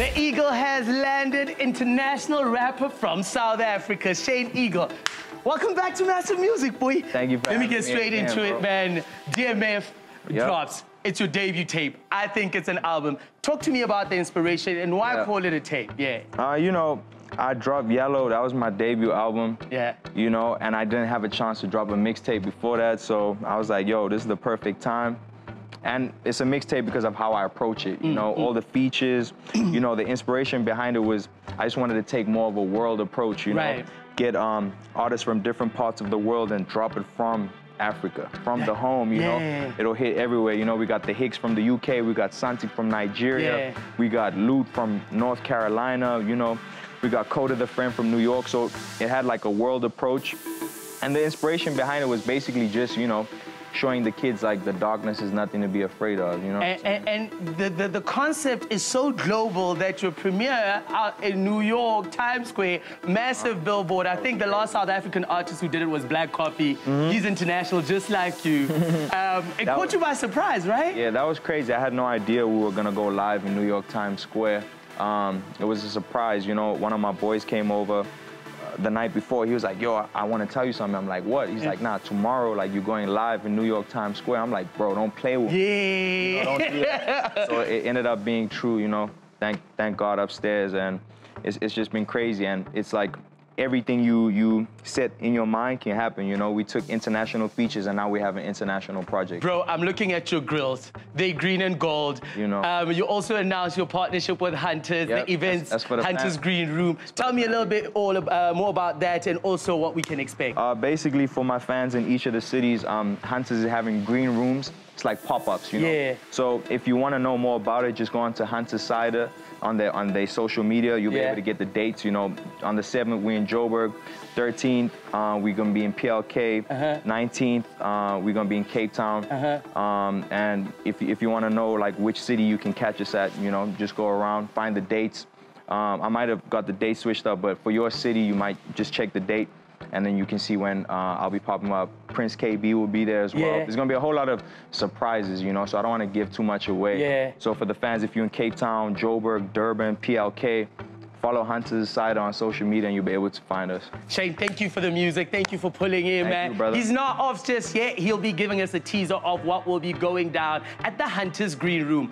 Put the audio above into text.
The Eagle has landed, international rapper from South Africa, Shane Eagle. Welcome back to Massive Music, boy. Thank you for having me. Let me get straight into it, man. DMF drops. It's your debut tape. I think it's an album. Talk to me about the inspiration and why call it a tape. Yeah. You know, I dropped Yellow. That was my debut album. Yeah. You know, and I didn't have a chance to drop a mixtape before that, so I was like, yo, this is the perfect time. And it's a mixtape because of how I approach it. You know, all the features, you know, the inspiration behind it was I just wanted to take more of a world approach, you know, get artists from different parts of the world and drop it from Africa, from the home, you know, it'll hit everywhere. You know, we got the Hicks from the UK, we got Santi from Nigeria, we got Loot from North Carolina, you know, we got Coda the Friend from New York. So it had like a world approach. And the inspiration behind it was basically just, you know, showing the kids like the darkness is nothing to be afraid of, you know? And the concept is so global that your premiere out in New York, Times Square, massive billboard. I think the last South African artist who did it was Black Coffee. He's international, just like you. It caught you by surprise, right? Yeah, that was crazy. I had no idea we were gonna go live in New York, Times Square. It was a surprise, you know? One of my boys came over the night before. He was like, yo, I want to tell you something. I'm like, what? He's like, nah, tomorrow, like, you're going live in New York Times Square. I'm like, bro, don't play with me. You know, don't do that. So it ended up being true, you know, thank God upstairs. And it's just been crazy. And it's like everything you set in your mind can happen, you know? We took international features and now we have an international project. Bro, I'm looking at your grills. They're green and gold. You know. You also announced your partnership with Hunter's, the events, that's for the Hunter's fans. Green Room. Tell me a little bit more about that and also what we can expect. Basically, for my fans in each of the cities, Hunter's is having green rooms. It's like pop-ups, you know? So if you want to know more about it, just go on to Hunter's Cider on their social media. You'll be able to get the dates, you know. On the 7th, we're in Joburg. 13th, we're going to be in PLK. 19th, we're going to be in Cape Town. And if you want to know, like, which city you can catch us at, you know, just go around, find the dates. I might have got the date switched up, but for your city, you might just check the date. And then you can see when I'll be popping up. Prince KB will be there as well. There's gonna be a whole lot of surprises, you know, so I don't wanna give too much away. So for the fans, if you're in Cape Town, Joburg, Durban, PLK, follow Hunter's Cider on social media and you'll be able to find us. Shane, thank you for the music. Thank you for pulling in, man. Thank you, brother. He's not off just yet. He'll be giving us a teaser of what will be going down at the Hunter's Green Room.